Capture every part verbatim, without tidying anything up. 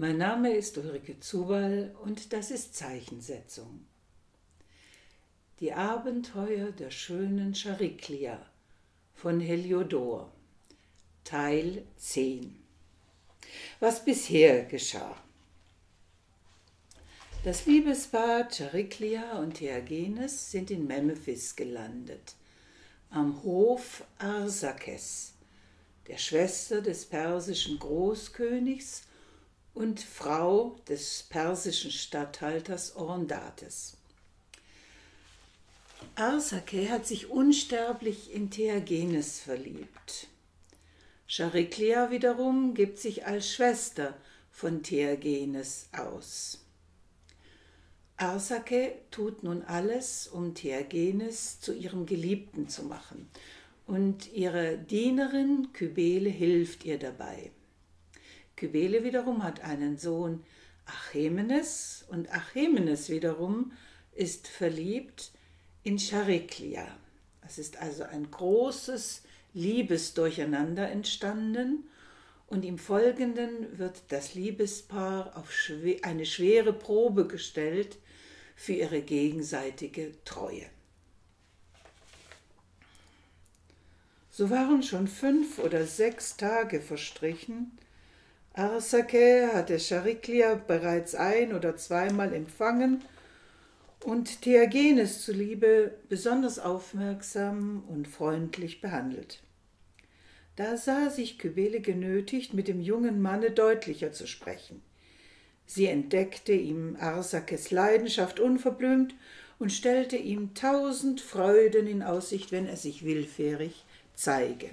Mein Name ist Ulrike Zubal und das ist Zeichensetzung. Die Abenteuer der schönen Chariklea von Heliodor, Teil zehn. Was bisher geschah. Das Liebespaar Chariklea und Theagenes sind in Memphis gelandet, am Hof Arsakes, der Schwester des persischen Großkönigs und Frau des persischen Statthalters Orondates. Arsake hat sich unsterblich in Theagenes verliebt. Chariklea wiederum gibt sich als Schwester von Theagenes aus. Arsake tut nun alles, um Theagenes zu ihrem Geliebten zu machen, und ihre Dienerin Kybele hilft ihr dabei. Kybele wiederum hat einen Sohn, Achämenes, und Achämenes wiederum ist verliebt in Chariklea. Es ist also ein großes Liebesdurcheinander entstanden, und im Folgenden wird das Liebespaar auf eine schwere Probe gestellt für ihre gegenseitige Treue. So waren schon fünf oder sechs Tage verstrichen. Arsake hatte Chariklea bereits ein- oder zweimal empfangen und Theagenes zuliebe besonders aufmerksam und freundlich behandelt. Da sah sich Kybele genötigt, mit dem jungen Manne deutlicher zu sprechen. Sie entdeckte ihm Arsakes Leidenschaft unverblümt und stellte ihm tausend Freuden in Aussicht, wenn er sich willfährig zeige.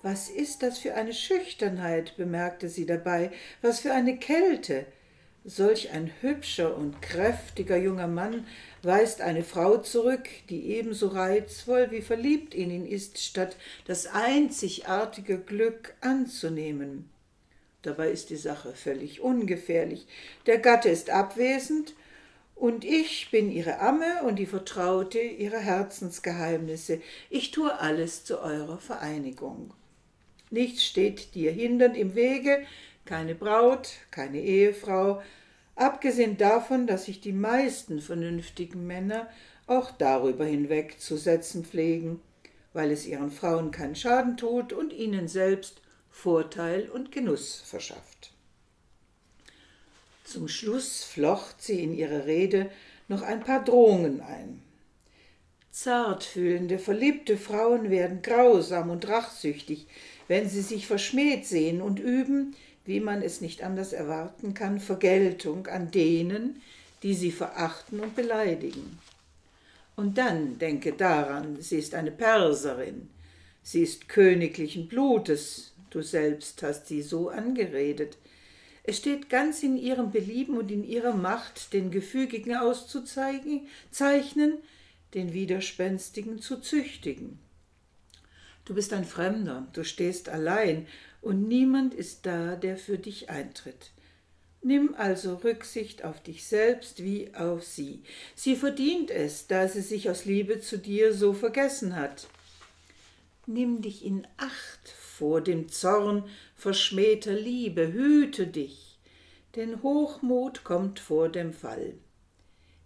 »Was ist das für eine Schüchternheit«, bemerkte sie dabei, »was für eine Kälte! Solch ein hübscher und kräftiger junger Mann weist eine Frau zurück, die ebenso reizvoll wie verliebt in ihn ist, statt das einzigartige Glück anzunehmen. Dabei ist die Sache völlig ungefährlich. Der Gatte ist abwesend, und ich bin ihre Amme und die Vertraute ihrer Herzensgeheimnisse. Ich tue alles zu eurer Vereinigung. Nichts steht dir hindernd im Wege, keine Braut, keine Ehefrau, abgesehen davon, dass sich die meisten vernünftigen Männer auch darüber hinwegzusetzen pflegen, weil es ihren Frauen keinen Schaden tut und ihnen selbst Vorteil und Genuss verschafft.« Zum Schluss flocht sie in ihre Rede noch ein paar Drohungen ein. Zartfühlende, verliebte Frauen werden grausam und rachsüchtig, wenn sie sich verschmäht sehen, und üben, wie man es nicht anders erwarten kann, Vergeltung an denen, die sie verachten und beleidigen. Und dann denke daran, sie ist eine Perserin, sie ist königlichen Blutes, du selbst hast sie so angeredet. Es steht ganz in ihrem Belieben und in ihrer Macht, den Gefügigen auszuzeichnen, den Widerspenstigen zu züchtigen. Du bist ein Fremder, du stehst allein, und niemand ist da, der für dich eintritt. Nimm also Rücksicht auf dich selbst wie auf sie. Sie verdient es, da sie sich aus Liebe zu dir so vergessen hat. Nimm dich in Acht vor dem Zorn verschmähter Liebe, hüte dich, denn Hochmut kommt vor dem Fall.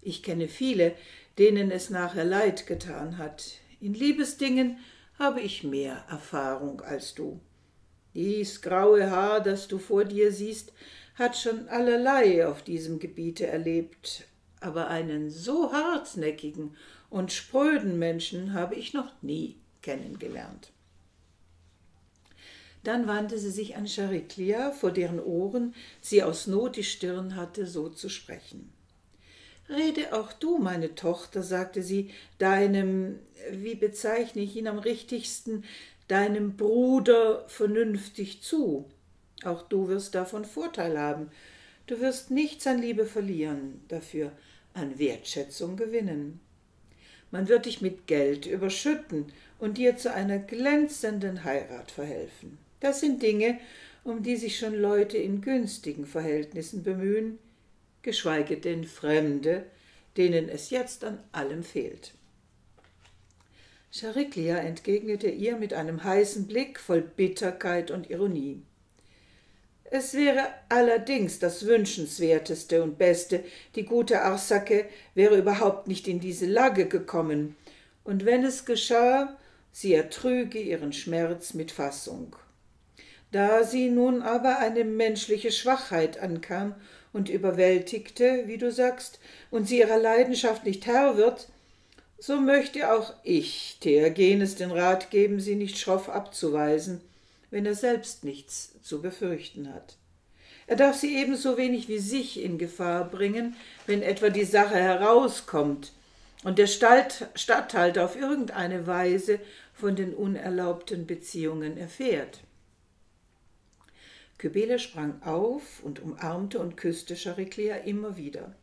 Ich kenne viele, denen es nachher leid getan hat. In Liebesdingen habe ich mehr Erfahrung als du. Dies graue Haar, das du vor dir siehst, hat schon allerlei auf diesem Gebiete erlebt, aber einen so hartnäckigen und spröden Menschen habe ich noch nie kennengelernt. Dann wandte sie sich an Chariklea, vor deren Ohren sie aus Not die Stirn hatte, so zu sprechen. »Rede auch du, meine Tochter«, sagte sie, »deinem, wie bezeichne ich ihn am richtigsten, deinem Bruder vernünftig zu. Auch du wirst davon Vorteil haben. Du wirst nichts an Liebe verlieren, dafür an Wertschätzung gewinnen. Man wird dich mit Geld überschütten und dir zu einer glänzenden Heirat verhelfen. Das sind Dinge, um die sich schon Leute in günstigen Verhältnissen bemühen, geschweige denn Fremde, denen es jetzt an allem fehlt.« Chariklea entgegnete ihr mit einem heißen Blick voll Bitterkeit und Ironie. Es wäre allerdings das Wünschenswerteste und Beste, die gute Arsake wäre überhaupt nicht in diese Lage gekommen, und wenn es geschah, sie ertrüge ihren Schmerz mit Fassung. Da sie nun aber eine menschliche Schwachheit ankam und überwältigte, wie du sagst, und sie ihrer Leidenschaft nicht Herr wird, so möchte auch ich Theagenes den Rat geben, sie nicht schroff abzuweisen, wenn er selbst nichts zu befürchten hat. Er darf sie ebenso wenig wie sich in Gefahr bringen, wenn etwa die Sache herauskommt und der Statthalter auf irgendeine Weise von den unerlaubten Beziehungen erfährt. Kybele sprang auf und umarmte und küsste Chariklea immer wieder.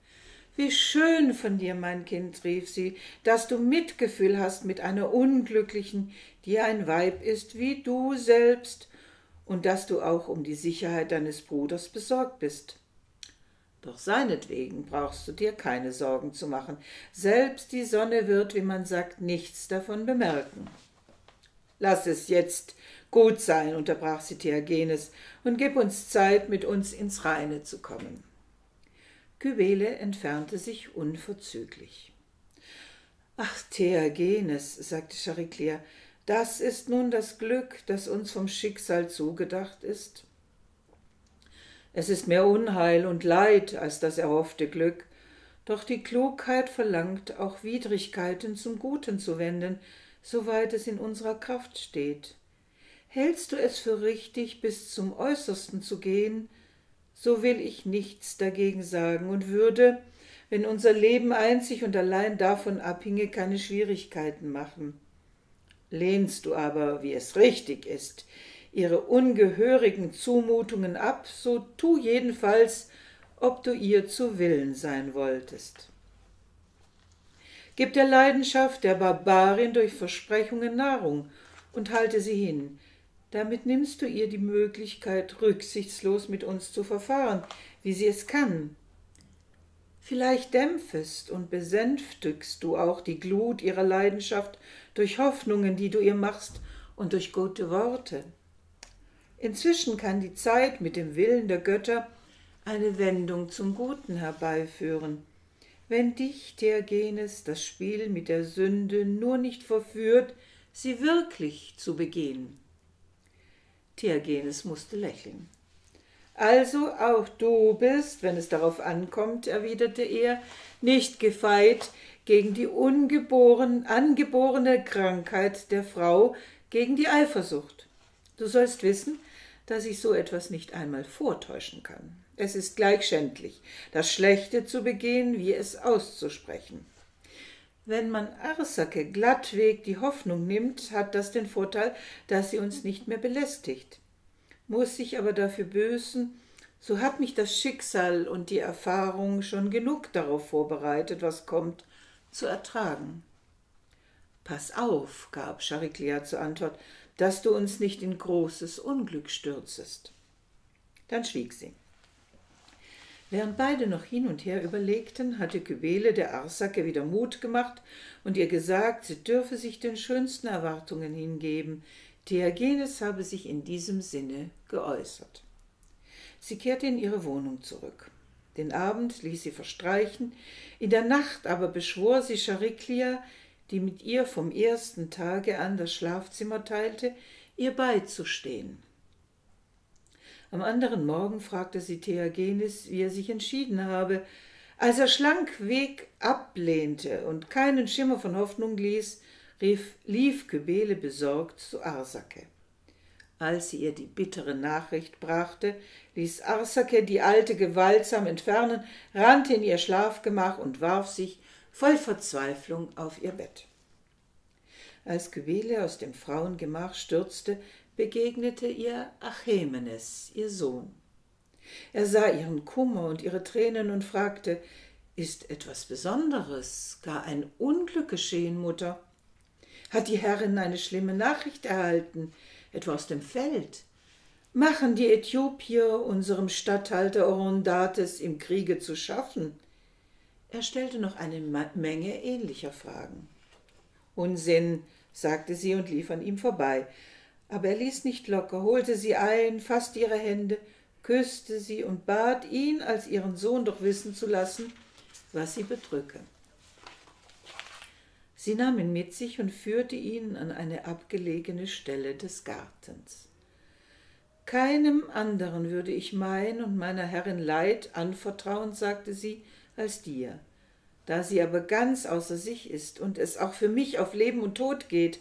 »Wie schön von dir, mein Kind«, rief sie, »dass du Mitgefühl hast mit einer Unglücklichen, die ein Weib ist wie du selbst, und dass du auch um die Sicherheit deines Bruders besorgt bist. Doch seinetwegen brauchst du dir keine Sorgen zu machen. Selbst die Sonne wird, wie man sagt, nichts davon bemerken.« »Lass es jetzt gut sein«, unterbrach sie Theagenes, »und gib uns Zeit, mit uns ins Reine zu kommen.« Kybele entfernte sich unverzüglich. »Ach, Theagenes«, sagte Chariklea, »das ist nun das Glück, das uns vom Schicksal zugedacht ist. Es ist mehr Unheil und Leid als das erhoffte Glück, doch die Klugheit verlangt, auch Widrigkeiten zum Guten zu wenden, soweit es in unserer Kraft steht. Hältst du es für richtig, bis zum Äußersten zu gehen, so will ich nichts dagegen sagen und würde, wenn unser Leben einzig und allein davon abhinge, keine Schwierigkeiten machen. Lehnst du aber, wie es richtig ist, ihre ungehörigen Zumutungen ab, so tu jedenfalls, ob du ihr zu Willen sein wolltest. Gib der Leidenschaft der Barbarin durch Versprechungen Nahrung und halte sie hin. Damit nimmst du ihr die Möglichkeit, rücksichtslos mit uns zu verfahren, wie sie es kann. Vielleicht dämpfest und besänftigst du auch die Glut ihrer Leidenschaft durch Hoffnungen, die du ihr machst, und durch gute Worte. Inzwischen kann die Zeit mit dem Willen der Götter eine Wendung zum Guten herbeiführen. Wenn dich, Theagenes, das Spiel mit der Sünde nur nicht verführt, sie wirklich zu begehen.« Theagenes musste lächeln. »Also auch du bist, wenn es darauf ankommt«, erwiderte er, »nicht gefeit gegen die ungeboren, angeborene Krankheit der Frau, gegen die Eifersucht. Du sollst wissen, dass ich so etwas nicht einmal vortäuschen kann. Es ist gleich schändlich, das Schlechte zu begehen, wie es auszusprechen. Wenn man Arsake glattweg die Hoffnung nimmt, hat das den Vorteil, dass sie uns nicht mehr belästigt. Muss ich aber dafür büßen, so hat mich das Schicksal und die Erfahrung schon genug darauf vorbereitet, was kommt, zu ertragen.« »Pass auf«, gab Chariklea zur Antwort, »dass du uns nicht in großes Unglück stürzest.« Dann schwieg sie. Während beide noch hin und her überlegten, hatte Kybele der Arsake wieder Mut gemacht und ihr gesagt, sie dürfe sich den schönsten Erwartungen hingeben. Theagenes habe sich in diesem Sinne geäußert. Sie kehrte in ihre Wohnung zurück. Den Abend ließ sie verstreichen, in der Nacht aber beschwor sie Chariklea, die mit ihr vom ersten Tage an das Schlafzimmer teilte, ihr beizustehen. Am anderen Morgen fragte sie Theagenes, wie er sich entschieden habe. Als er schlankweg ablehnte und keinen Schimmer von Hoffnung ließ, rief, lief Kybele besorgt zu Arsake. Als sie ihr die bittere Nachricht brachte, ließ Arsake die Alte gewaltsam entfernen, rannte in ihr Schlafgemach und warf sich voll Verzweiflung auf ihr Bett. Als Kybele aus dem Frauengemach stürzte, begegnete ihr Achämenes, ihr Sohn. Er sah ihren Kummer und ihre Tränen und fragte, »Ist etwas Besonderes, gar ein Unglück geschehen, Mutter? Hat die Herrin eine schlimme Nachricht erhalten, etwa aus dem Feld? Machen die Äthiopier unserem Statthalter Orondates im Kriege zu schaffen?« Er stellte noch eine Menge ähnlicher Fragen. »Unsinn«, sagte sie und lief an ihm vorbei, aber er ließ nicht locker, holte sie ein, faßte ihre Hände, küsste sie und bat ihn, als ihren Sohn doch wissen zu lassen, was sie bedrücke. Sie nahm ihn mit sich und führte ihn an eine abgelegene Stelle des Gartens. »Keinem anderen würde ich mein und meiner Herrin Leid anvertrauen«, sagte sie, »als dir. Da sie aber ganz außer sich ist und es auch für mich auf Leben und Tod geht,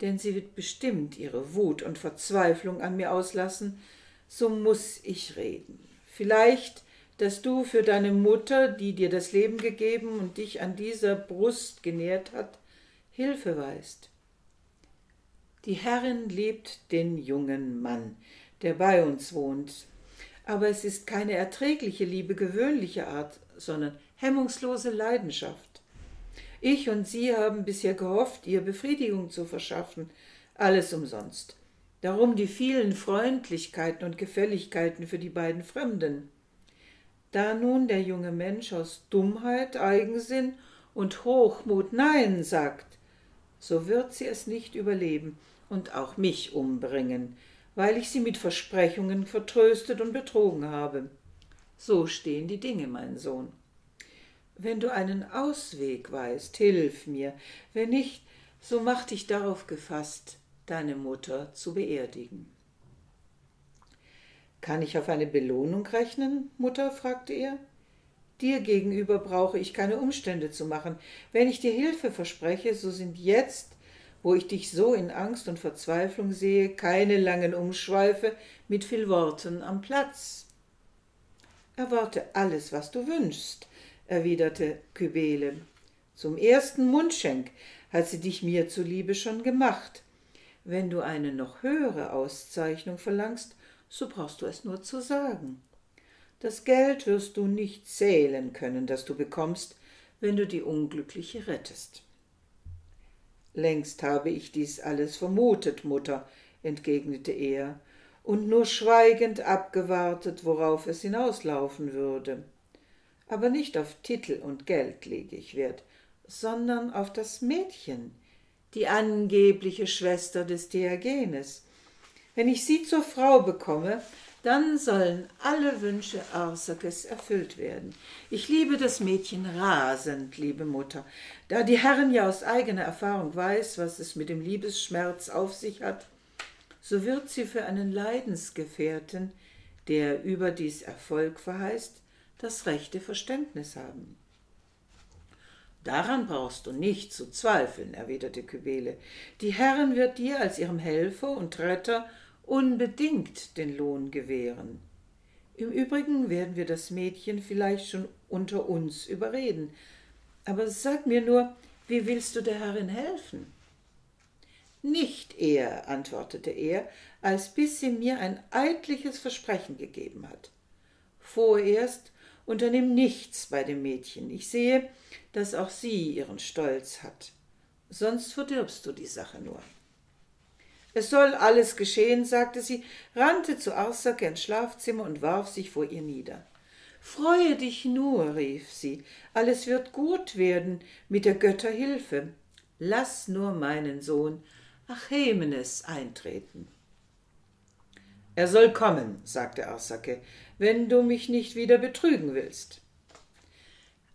denn sie wird bestimmt ihre Wut und Verzweiflung an mir auslassen, so muss ich reden. Vielleicht, dass du für deine Mutter, die dir das Leben gegeben und dich an dieser Brust genährt hat, Hilfe weißt. Die Herrin liebt den jungen Mann, der bei uns wohnt, aber es ist keine erträgliche Liebe gewöhnlicher Art, sondern hemmungslose Leidenschaft. Ich und sie haben bisher gehofft, ihr Befriedigung zu verschaffen, alles umsonst. Darum die vielen Freundlichkeiten und Gefälligkeiten für die beiden Fremden. Da nun der junge Mensch aus Dummheit, Eigensinn und Hochmut Nein sagt, so wird sie es nicht überleben und auch mich umbringen, weil ich sie mit Versprechungen vertröstet und betrogen habe. So stehen die Dinge, mein Sohn. Wenn du einen Ausweg weißt, hilf mir, wenn nicht, so mach dich darauf gefasst, deine Mutter zu beerdigen.« »Kann ich auf eine Belohnung rechnen, Mutter?« fragte er. »Dir gegenüber brauche ich keine Umstände zu machen. Wenn ich dir Hilfe verspreche, so sind jetzt, wo ich dich so in Angst und Verzweiflung sehe, keine langen Umschweife mit viel Worten am Platz.« »Erwarte alles, was du wünschst«, erwiderte Kybele. »Zum ersten Mundschenk hat sie dich mir zuliebe schon gemacht. Wenn du eine noch höhere Auszeichnung verlangst, so brauchst du es nur zu sagen. Das Geld wirst du nicht zählen können, das du bekommst, wenn du die Unglückliche rettest.« »Längst habe ich dies alles vermutet, Mutter«, entgegnete er, und nur schweigend abgewartet, worauf es hinauslaufen würde. »Aber nicht auf Titel und Geld lege ich Wert, sondern auf das Mädchen, die angebliche Schwester des Theagenes. Wenn ich sie zur Frau bekomme, dann sollen alle Wünsche Arsakes erfüllt werden. Ich liebe das Mädchen rasend, liebe Mutter. Da die Herrin ja aus eigener Erfahrung weiß, was es mit dem Liebesschmerz auf sich hat, so wird sie für einen Leidensgefährten, der überdies Erfolg verheißt, das rechte Verständnis haben.« »Daran brauchst du nicht zu zweifeln«, erwiderte Kybele. »Die Herrin wird dir als ihrem Helfer und Retter unbedingt den Lohn gewähren. Im Übrigen werden wir das Mädchen vielleicht schon unter uns überreden. Aber sag mir nur, wie willst du der Herrin helfen?« »Nicht eher«, antwortete er, »als bis sie mir ein eidliches Versprechen gegeben hat. Vorerst unternimm nichts bei dem Mädchen. Ich sehe, dass auch sie ihren Stolz hat. Sonst verdirbst du die Sache nur.« »Es soll alles geschehen«, sagte sie, rannte zu Arsake ins Schlafzimmer und warf sich vor ihr nieder. »Freue dich nur«, rief sie, »alles wird gut werden mit der Götterhilfe. Lass nur meinen Sohn Achämenes eintreten.« »Er soll kommen«, sagte Arsake, »wenn du mich nicht wieder betrügen willst.«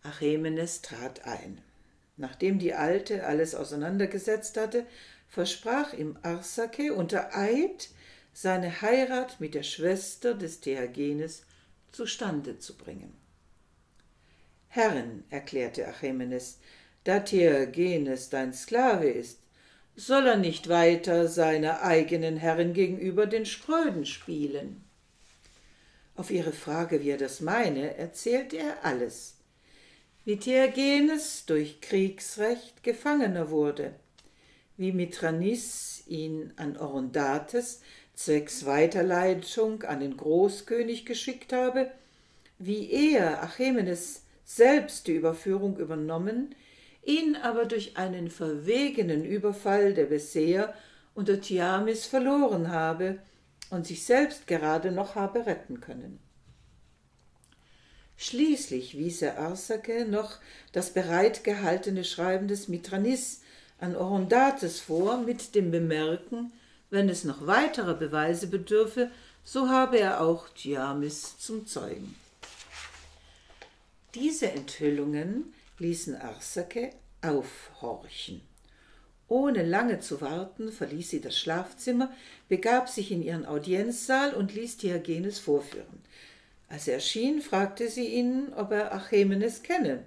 Achämenes trat ein. Nachdem die Alte alles auseinandergesetzt hatte, versprach ihm Arsake unter Eid, seine Heirat mit der Schwester des Theagenes zustande zu bringen. »Herrin«, erklärte Achämenes, »da Theagenes dein Sklave ist, soll er nicht weiter seiner eigenen Herrin gegenüber den Spröden spielen.« Auf ihre Frage, wie er das meine, erzählte er alles. Wie Theagenes durch Kriegsrecht Gefangener wurde, wie Mithranes ihn an Orondates zwecks Weiterleitung an den Großkönig geschickt habe, wie er, Achämenes, selbst die Überführung übernommen, ihn aber durch einen verwegenen Überfall der Beseer unter Thiamis verloren habe und sich selbst gerade noch habe retten können. Schließlich wies er Arsake noch das bereitgehaltene Schreiben des Mithranes an Orondates vor, mit dem Bemerken, wenn es noch weiterer Beweise bedürfe, so habe er auch Thiamis zum Zeugen. Diese Enthüllungen ließen Arsake aufhorchen. Ohne lange zu warten, verließ sie das Schlafzimmer, begab sich in ihren Audienzsaal und ließ Theagenes vorführen. Als er erschien, fragte sie ihn, ob er Achämenes kenne.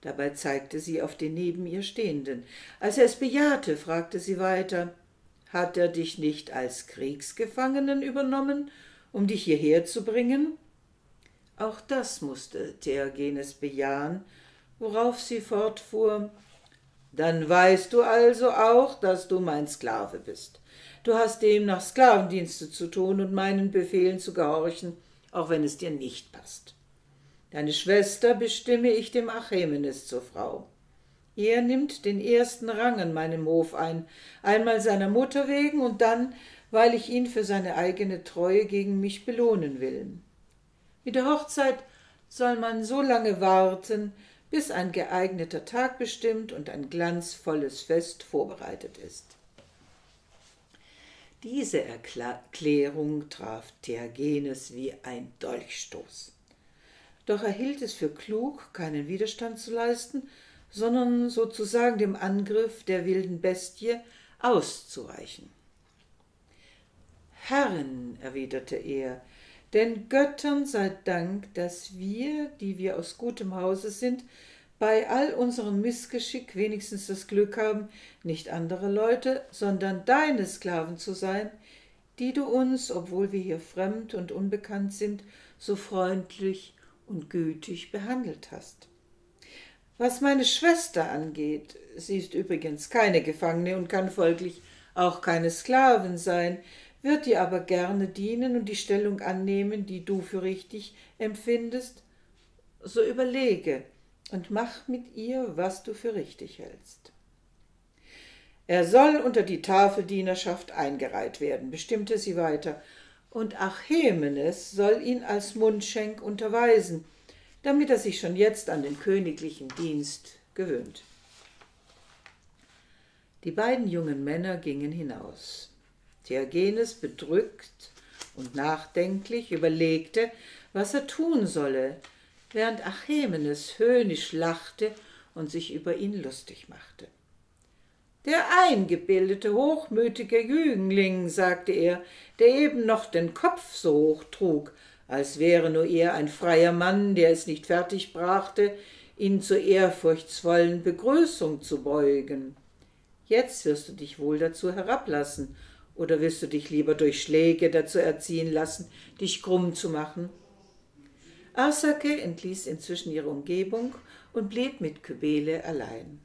Dabei zeigte sie auf den neben ihr Stehenden. Als er es bejahte, fragte sie weiter, »Hat er dich nicht als Kriegsgefangenen übernommen, um dich hierher zu bringen?« Auch das musste Theagenes bejahen, worauf sie fortfuhr, »Dann weißt du also auch, dass du mein Sklave bist. Du hast demnach Sklavendienste zu tun und meinen Befehlen zu gehorchen, auch wenn es dir nicht passt. Deine Schwester bestimme ich dem Achämenes zur Frau. Er nimmt den ersten Rang an meinem Hof ein, einmal seiner Mutter wegen und dann, weil ich ihn für seine eigene Treue gegen mich belohnen will. Mit der Hochzeit soll man so lange warten, bis ein geeigneter Tag bestimmt und ein glanzvolles Fest vorbereitet ist.« Diese Erklärung traf Theagenes wie ein Dolchstoß. Doch er hielt es für klug, keinen Widerstand zu leisten, sondern sozusagen dem Angriff der wilden Bestie auszuweichen. »Herren«, erwiderte er, »denn Göttern sei Dank, dass wir, die wir aus gutem Hause sind, bei all unserem Missgeschick wenigstens das Glück haben, nicht andere Leute, sondern deine Sklaven zu sein, die du uns, obwohl wir hier fremd und unbekannt sind, so freundlich und gütig behandelt hast. Was meine Schwester angeht, sie ist übrigens keine Gefangene und kann folglich auch keine Sklavin sein, wird dir aber gerne dienen und die Stellung annehmen, die du für richtig empfindest, so überlege und mach mit ihr, was du für richtig hältst. Er soll unter die Tafeldienerschaft eingereiht werden«, bestimmte sie weiter, »und Achämenes soll ihn als Mundschenk unterweisen, damit er sich schon jetzt an den königlichen Dienst gewöhnt.« Die beiden jungen Männer gingen hinaus. Theagenes, bedrückt und nachdenklich, überlegte, was er tun solle, während Achämenes höhnisch lachte und sich über ihn lustig machte. »Der eingebildete, hochmütige Jüngling«, sagte er, »der eben noch den Kopf so hoch trug, als wäre nur er ein freier Mann, der es nicht fertig brachte, ihn zur ehrfurchtsvollen Begrüßung zu beugen. Jetzt wirst du dich wohl dazu herablassen, oder wirst du dich lieber durch Schläge dazu erziehen lassen, dich krumm zu machen?« Arsake entließ inzwischen ihre Umgebung und blieb mit Kybele allein.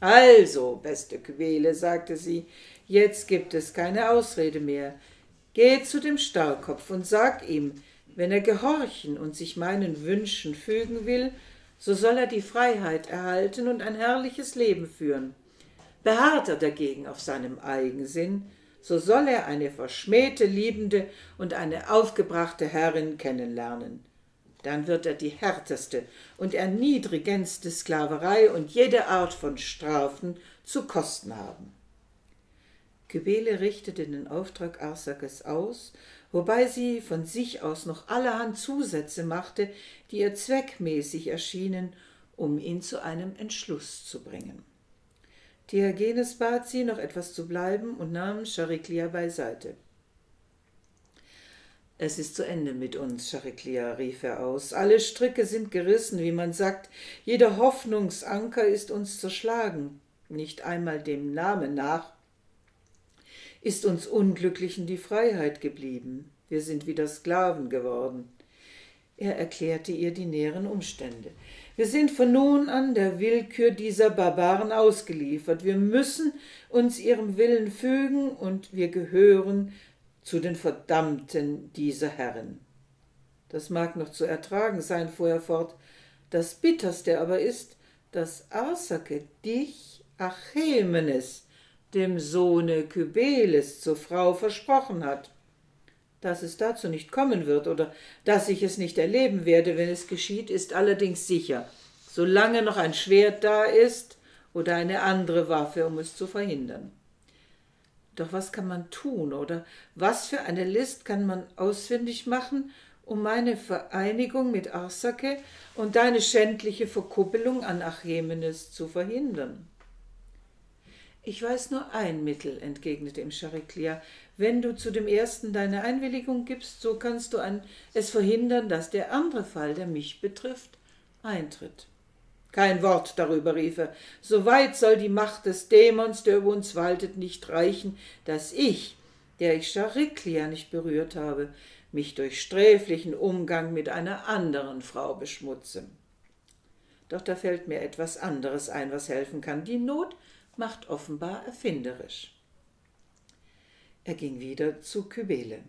»Also, beste Kybele«, sagte sie, »jetzt gibt es keine Ausrede mehr. Geh zu dem Starrkopf und sag ihm, wenn er gehorchen und sich meinen Wünschen fügen will, so soll er die Freiheit erhalten und ein herrliches Leben führen. Beharrt er dagegen auf seinem Eigensinn, so soll er eine verschmähte Liebende und eine aufgebrachte Herrin kennenlernen. Dann wird er die härteste und erniedrigendste Sklaverei und jede Art von Strafen zu kosten haben.« Kybele richtete den Auftrag Arsakes aus, wobei sie von sich aus noch allerhand Zusätze machte, die ihr zweckmäßig erschienen, um ihn zu einem Entschluss zu bringen. Theagenes bat sie, noch etwas zu bleiben, und nahm Chariklea beiseite. »Es ist zu Ende mit uns, Chariklea«, rief er aus. »Alle Stricke sind gerissen, wie man sagt. Jeder Hoffnungsanker ist uns zerschlagen. Nicht einmal dem Namen nach ist uns Unglücklichen die Freiheit geblieben. Wir sind wieder Sklaven geworden.« Er erklärte ihr die näheren Umstände. »Wir sind von nun an der Willkür dieser Barbaren ausgeliefert. Wir müssen uns ihrem Willen fügen und wir gehören zu den Verdammten dieser Herren. Das mag noch zu ertragen sein«, fuhr er fort. »Das Bitterste aber ist, dass Arsake dich, Achämenes, dem Sohne Kybeles, zur Frau versprochen hat. Dass es dazu nicht kommen wird oder dass ich es nicht erleben werde, wenn es geschieht, ist allerdings sicher, solange noch ein Schwert da ist oder eine andere Waffe, um es zu verhindern. Doch was kann man tun oder was für eine List kann man ausfindig machen, um meine Vereinigung mit Arsake und deine schändliche Verkuppelung an Achämenes zu verhindern? Ich weiß nur ein Mittel, entgegnete ihm Chariklea. Wenn du zu dem ersten deine Einwilligung gibst, so kannst du an es verhindern, dass der andere Fall, der mich betrifft, eintritt. Kein Wort darüber, rief er. So weit soll die Macht des Dämons, der über uns waltet, nicht reichen, dass ich, der ich Chariklea nicht berührt habe, mich durch sträflichen Umgang mit einer anderen Frau beschmutze. Doch da fällt mir etwas anderes ein, was helfen kann. Die Not macht offenbar erfinderisch. Er ging wieder zu Kybele.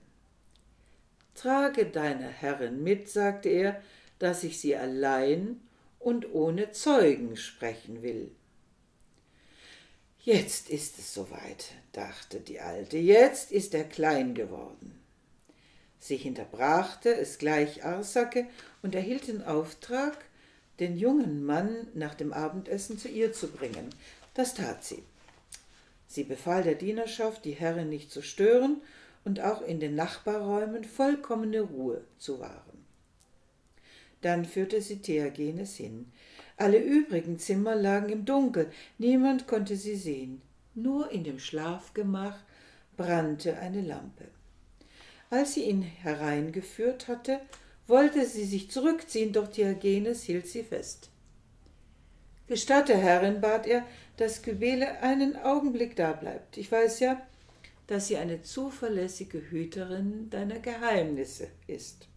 Trage deine Herrin mit, sagte er, dass ich sie allein und ohne Zeugen sprechen will. Jetzt ist es soweit, dachte die Alte, jetzt ist er klein geworden. Sie hinterbrachte es gleich Arsake und erhielt den Auftrag, den jungen Mann nach dem Abendessen zu ihr zu bringen. Das tat sie. Sie befahl der Dienerschaft, die Herrin nicht zu stören und auch in den Nachbarräumen vollkommene Ruhe zu wahren. Dann führte sie Theagenes hin. Alle übrigen Zimmer lagen im Dunkel, niemand konnte sie sehen. Nur in dem Schlafgemach brannte eine Lampe. Als sie ihn hereingeführt hatte, wollte sie sich zurückziehen, doch Theagenes hielt sie fest. »Gestatte, Herrin«, bat er, »dass Kybele einen Augenblick da bleibt. Ich weiß ja, dass sie eine zuverlässige Hüterin deiner Geheimnisse ist.«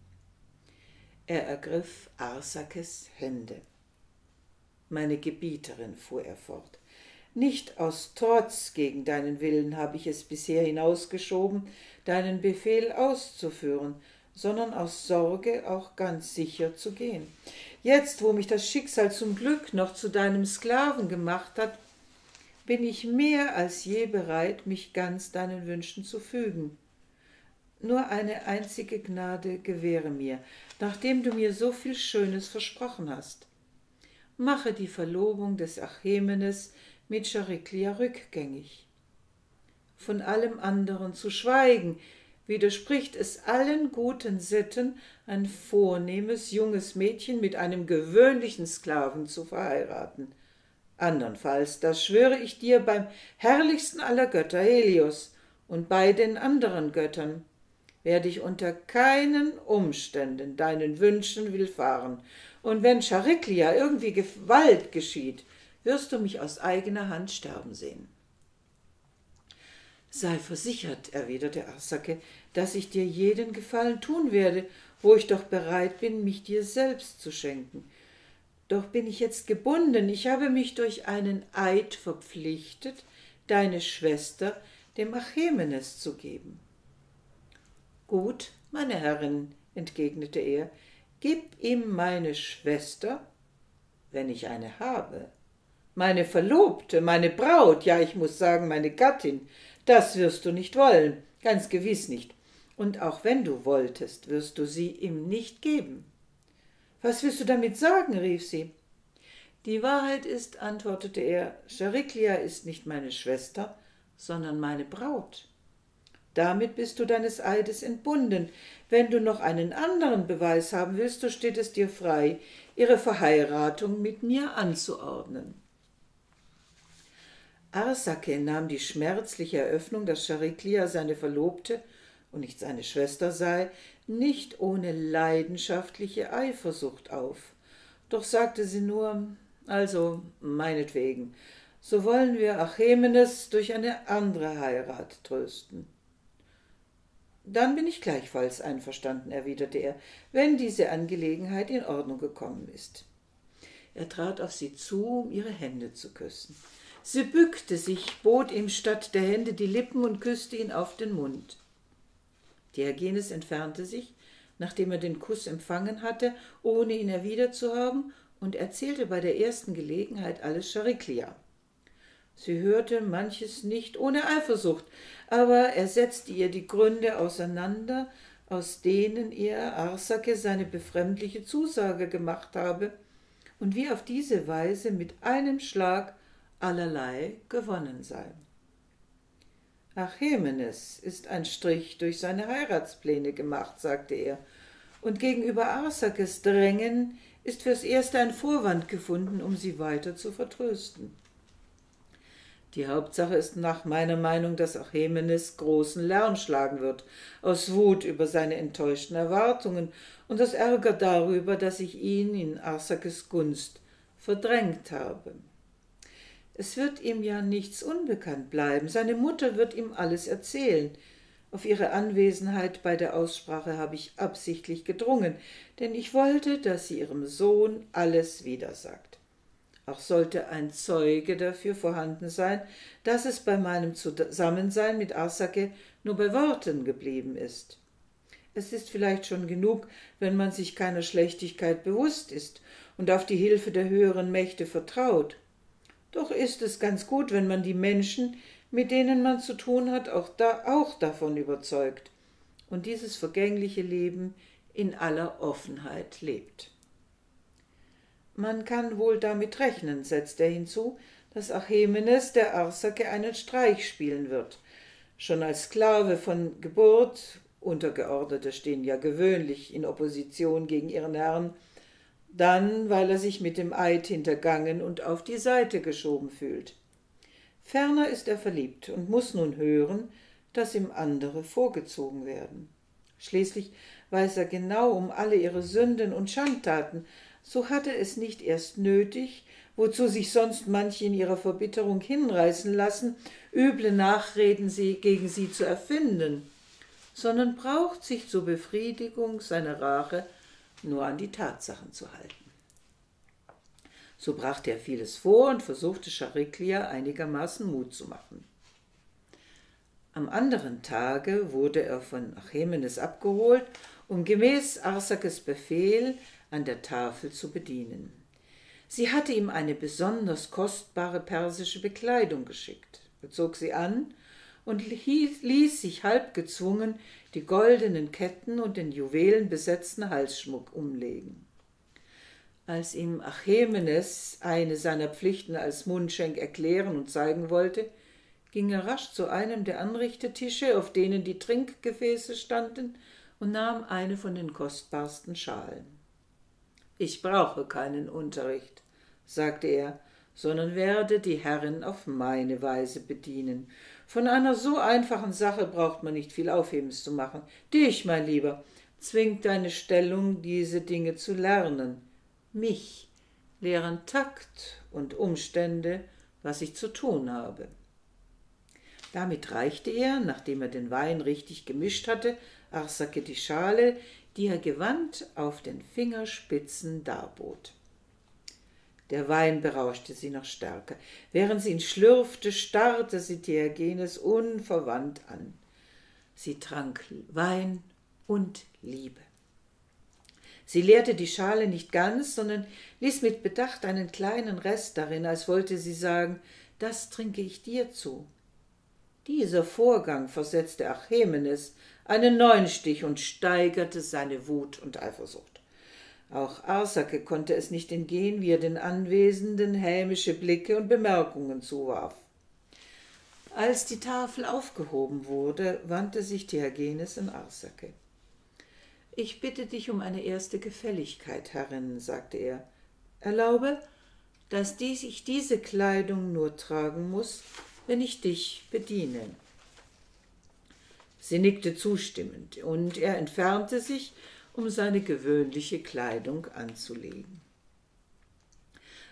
Er ergriff Arsakes Hände. »Meine Gebieterin«, fuhr er fort, »nicht aus Trotz gegen deinen Willen habe ich es bisher hinausgeschoben, deinen Befehl auszuführen, sondern aus Sorge, auch ganz sicher zu gehen. Jetzt, wo mich das Schicksal zum Glück noch zu deinem Sklaven gemacht hat, bin ich mehr als je bereit, mich ganz deinen Wünschen zu fügen. Nur eine einzige Gnade gewähre mir, nachdem du mir so viel Schönes versprochen hast. Mache die Verlobung des Achämenes mit Chariklea rückgängig. Von allem anderen zu schweigen, widerspricht es allen guten Sitten, ein vornehmes, junges Mädchen mit einem gewöhnlichen Sklaven zu verheiraten. Andernfalls, das schwöre ich dir beim herrlichsten aller Götter, Helios, und bei den anderen Göttern, werde ich unter keinen Umständen deinen Wünschen willfahren. Und wenn Chariklea irgendwie Gewalt geschieht, wirst du mich aus eigener Hand sterben sehen. »Sei versichert«, erwiderte Arsake, »dass ich dir jeden Gefallen tun werde, wo ich doch bereit bin, mich dir selbst zu schenken. Doch bin ich jetzt gebunden, ich habe mich durch einen Eid verpflichtet, deine Schwester dem Achämenes zu geben.« »Gut, meine Herrin«, entgegnete er, »gib ihm meine Schwester, wenn ich eine habe. Meine Verlobte, meine Braut, ja, ich muss sagen, meine Gattin.« Das wirst du nicht wollen, ganz gewiss nicht. Und auch wenn du wolltest, wirst du sie ihm nicht geben. Was willst du damit sagen, rief sie. Die Wahrheit ist, antwortete er, Chariklea ist nicht meine Schwester, sondern meine Braut. Damit bist du deines Eides entbunden. Wenn du noch einen anderen Beweis haben willst, so steht es dir frei, ihre Verheiratung mit mir anzuordnen. Arsake nahm die schmerzliche Eröffnung, dass Chariklea seine Verlobte und nicht seine Schwester sei, nicht ohne leidenschaftliche Eifersucht auf. Doch sagte sie nur, also meinetwegen, so wollen wir Achämenes durch eine andere Heirat trösten. Dann bin ich gleichfalls einverstanden, erwiderte er, wenn diese Angelegenheit in Ordnung gekommen ist. Er trat auf sie zu, um ihre Hände zu küssen. Sie bückte sich, bot ihm statt der Hände die Lippen und küsste ihn auf den Mund. Theagenes entfernte sich, nachdem er den Kuss empfangen hatte, ohne ihn erwidert zu haben, und erzählte bei der ersten Gelegenheit alles Chariklea. Sie hörte manches nicht ohne Eifersucht, aber er setzte ihr die Gründe auseinander, aus denen ihr Arsake seine befremdliche Zusage gemacht habe, und wie auf diese Weise mit einem Schlag allerlei gewonnen sei. Achämenes ist ein Strich durch seine Heiratspläne gemacht, sagte er, und gegenüber Arsakes Drängen ist fürs Erste ein Vorwand gefunden, um sie weiter zu vertrösten. Die Hauptsache ist nach meiner Meinung, dass Achämenes großen Lärm schlagen wird, aus Wut über seine enttäuschten Erwartungen und aus Ärger darüber, dass ich ihn in Arsakes Gunst verdrängt habe. Es wird ihm ja nichts unbekannt bleiben, seine Mutter wird ihm alles erzählen. Auf ihre Anwesenheit bei der Aussprache habe ich absichtlich gedrungen, denn ich wollte, dass sie ihrem Sohn alles widersagt. Auch sollte ein Zeuge dafür vorhanden sein, dass es bei meinem Zusammensein mit Arsake nur bei Worten geblieben ist. Es ist vielleicht schon genug, wenn man sich keiner Schlechtigkeit bewusst ist und auf die Hilfe der höheren Mächte vertraut. Doch ist es ganz gut, wenn man die Menschen, mit denen man zu tun hat, auch, da, auch davon überzeugt und dieses vergängliche Leben in aller Offenheit lebt. Man kann wohl damit rechnen, setzt er hinzu, dass Achämenes der Arsake einen Streich spielen wird. Schon als Sklave von Geburt, Untergeordnete stehen ja gewöhnlich in Opposition gegen ihren Herrn, dann, weil er sich mit dem Eid hintergangen und auf die Seite geschoben fühlt. Ferner ist er verliebt und muss nun hören, dass ihm andere vorgezogen werden. Schließlich weiß er genau um alle ihre Sünden und Schandtaten, so hatte es nicht erst nötig, wozu sich sonst manche in ihrer Verbitterung hinreißen lassen, üble Nachreden sie gegen sie zu erfinden, sondern braucht sich zur Befriedigung seiner Rache nur an die Tatsachen zu halten. So brachte er vieles vor und versuchte Chariklea einigermaßen Mut zu machen. Am anderen Tage wurde er von Achämenes abgeholt, um gemäß Arsakes Befehl an der Tafel zu bedienen. Sie hatte ihm eine besonders kostbare persische Bekleidung geschickt, bezog sie an und ließ sich halb gezwungen die goldenen Ketten und den juwelenbesetzten Halsschmuck umlegen. Als ihm Achämenes eine seiner Pflichten als Mundschenk erklären und zeigen wollte, ging er rasch zu einem der Anrichtetische, auf denen die Trinkgefäße standen, und nahm eine von den kostbarsten Schalen. »Ich brauche keinen Unterricht«, sagte er, »sondern werde die Herrin auf meine Weise bedienen. Von einer so einfachen Sache braucht man nicht viel Aufhebens zu machen. Dich, mein Lieber, zwingt deine Stellung, diese Dinge zu lernen. Mich lehren Takt und Umstände, was ich zu tun habe.« Damit reichte er, nachdem er den Wein richtig gemischt hatte, Arsake die Schale, die er gewandt auf den Fingerspitzen darbot. Der Wein berauschte sie noch stärker. Während sie ihn schlürfte, starrte sie Theagenes unverwandt an. Sie trank Wein und Liebe. Sie leerte die Schale nicht ganz, sondern ließ mit Bedacht einen kleinen Rest darin, als wollte sie sagen, das trinke ich dir zu. Dieser Vorgang versetzte Achämenes einen neuen Stich und steigerte seine Wut und Eifersucht. Auch Arsake konnte es nicht entgehen, wie er den Anwesenden hämische Blicke und Bemerkungen zuwarf. Als die Tafel aufgehoben wurde, wandte sich Theagenes an Arsake. »Ich bitte dich um eine erste Gefälligkeit, Herrin«, sagte er. »Erlaube, dass ich diese Kleidung nur tragen muss, wenn ich dich bediene.« Sie nickte zustimmend, und er entfernte sich, um seine gewöhnliche Kleidung anzulegen.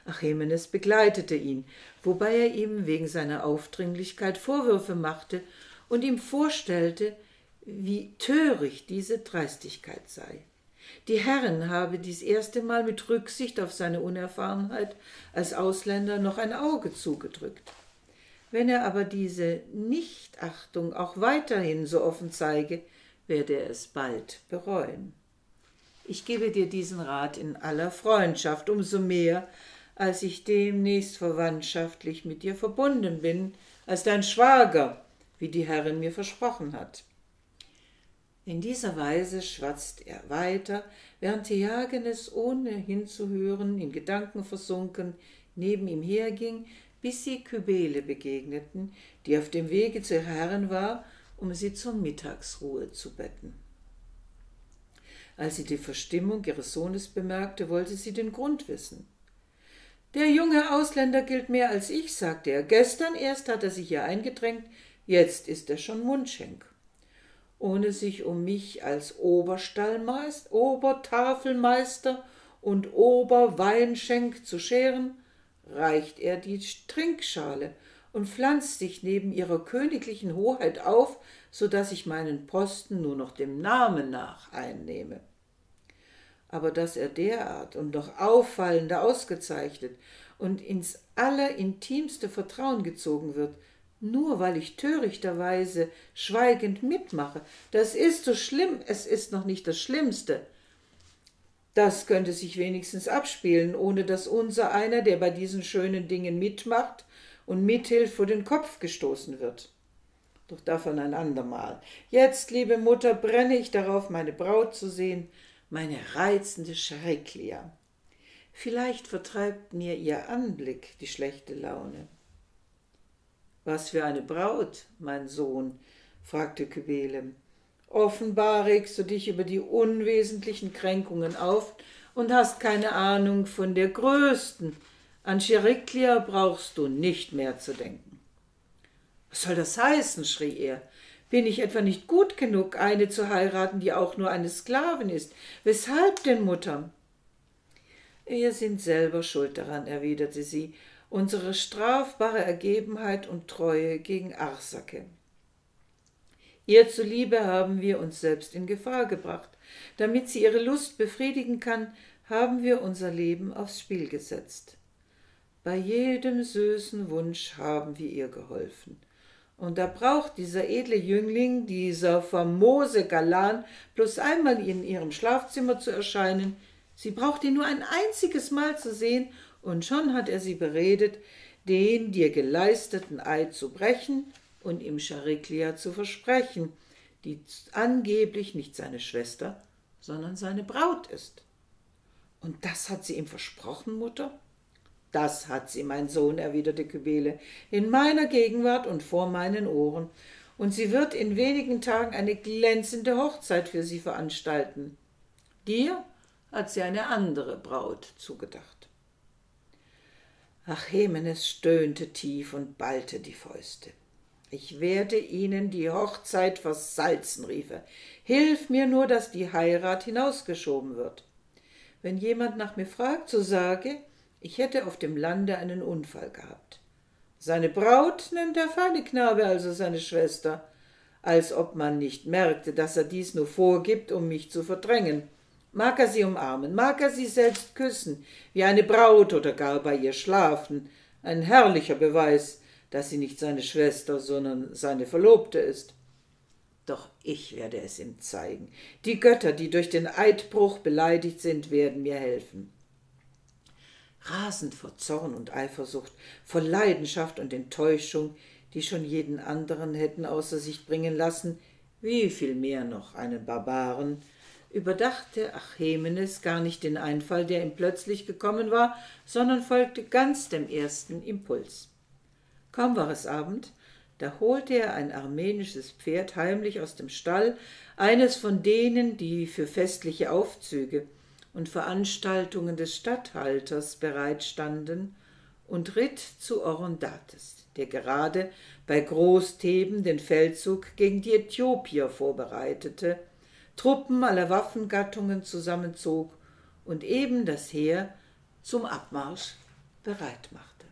Achämenes begleitete ihn, wobei er ihm wegen seiner Aufdringlichkeit Vorwürfe machte und ihm vorstellte, wie töricht diese Dreistigkeit sei. Die Herrin habe dies erste Mal mit Rücksicht auf seine Unerfahrenheit als Ausländer noch ein Auge zugedrückt. Wenn er aber diese Nichtachtung auch weiterhin so offen zeige, werde er es bald bereuen. Ich gebe dir diesen Rat in aller Freundschaft, umso mehr, als ich demnächst verwandtschaftlich mit dir verbunden bin, als dein Schwager, wie die Herrin mir versprochen hat. In dieser Weise schwatzt er weiter, während Theagenes, ohne hinzuhören, in Gedanken versunken, neben ihm herging, bis sie Kybele begegneten, die auf dem Wege zu ihrer Herrin war, um sie zur Mittagsruhe zu betten. Als sie die Verstimmung ihres Sohnes bemerkte, wollte sie den Grund wissen. »Der junge Ausländer gilt mehr als ich«, sagte er. »Gestern erst hat er sich hier eingedrängt, jetzt ist er schon Mundschenk.« Ohne sich um mich als Oberstallmeister, Obertafelmeister und Oberweinschenk zu scheren, reicht er die Trinkschale und pflanzt sich neben ihrer königlichen Hoheit auf, so dass ich meinen Posten nur noch dem Namen nach einnehme. Aber dass er derart und noch auffallender ausgezeichnet und ins allerintimste Vertrauen gezogen wird, nur weil ich törichterweise schweigend mitmache, das ist so schlimm, es ist noch nicht das Schlimmste. Das könnte sich wenigstens abspielen, ohne dass unser einer, der bei diesen schönen Dingen mitmacht und mithilft, vor den Kopf gestoßen wird. Doch davon ein andermal. Jetzt, liebe Mutter, brenne ich darauf, meine Braut zu sehen, meine reizende Chariklea. Vielleicht vertreibt mir ihr Anblick die schlechte Laune. »Was für eine Braut, mein Sohn«, fragte Kybele. »Offenbar regst du dich über die unwesentlichen Kränkungen auf und hast keine Ahnung von der größten. An Chariklea brauchst du nicht mehr zu denken.« »Was soll das heißen?« schrie er. »Bin ich etwa nicht gut genug, eine zu heiraten, die auch nur eine Sklavin ist? Weshalb denn, Mutter?« »Ihr sind selber schuld daran«, erwiderte sie, »unsere strafbare Ergebenheit und Treue gegen Arsake. Ihr zuliebe haben wir uns selbst in Gefahr gebracht. Damit sie ihre Lust befriedigen kann, haben wir unser Leben aufs Spiel gesetzt. Bei jedem süßen Wunsch haben wir ihr geholfen. Und da braucht dieser edle Jüngling, dieser famose Galan, bloß einmal in ihrem Schlafzimmer zu erscheinen. Sie braucht ihn nur ein einziges Mal zu sehen, und schon hat er sie beredet, den dir geleisteten Eid zu brechen und ihm Chariklea zu versprechen, die angeblich nicht seine Schwester, sondern seine Braut ist.« »Und das hat sie ihm versprochen, Mutter?« »Das hat sie, mein Sohn«, erwiderte Kybele, »in meiner Gegenwart und vor meinen Ohren. Und sie wird in wenigen Tagen eine glänzende Hochzeit für sie veranstalten. Dir hat sie eine andere Braut zugedacht.« Achämenes stöhnte tief und ballte die Fäuste. »Ich werde ihnen die Hochzeit versalzen«, rief er. »Hilf mir nur, dass die Heirat hinausgeschoben wird. Wenn jemand nach mir fragt, so sage, ich hätte auf dem Lande einen Unfall gehabt. Seine Braut nennt der feine Knabe also seine Schwester, als ob man nicht merkte, dass er dies nur vorgibt, um mich zu verdrängen. Mag er sie umarmen, mag er sie selbst küssen, wie eine Braut oder gar bei ihr schlafen, ein herrlicher Beweis, dass sie nicht seine Schwester, sondern seine Verlobte ist. Doch ich werde es ihm zeigen. Die Götter, die durch den Eidbruch beleidigt sind, werden mir helfen.« Rasend vor Zorn und Eifersucht, vor Leidenschaft und Enttäuschung, die schon jeden anderen hätten außer sich bringen lassen, wie viel mehr noch einen Barbaren, überdachte Achämenes gar nicht den Einfall, der ihm plötzlich gekommen war, sondern folgte ganz dem ersten Impuls. Kaum war es Abend, da holte er ein armenisches Pferd heimlich aus dem Stall, eines von denen, die für festliche Aufzüge und Veranstaltungen des Statthalters bereitstanden, und ritt zu Orondates, der gerade bei Großtheben den Feldzug gegen die Äthiopier vorbereitete, Truppen aller Waffengattungen zusammenzog und eben das Heer zum Abmarsch bereit machte.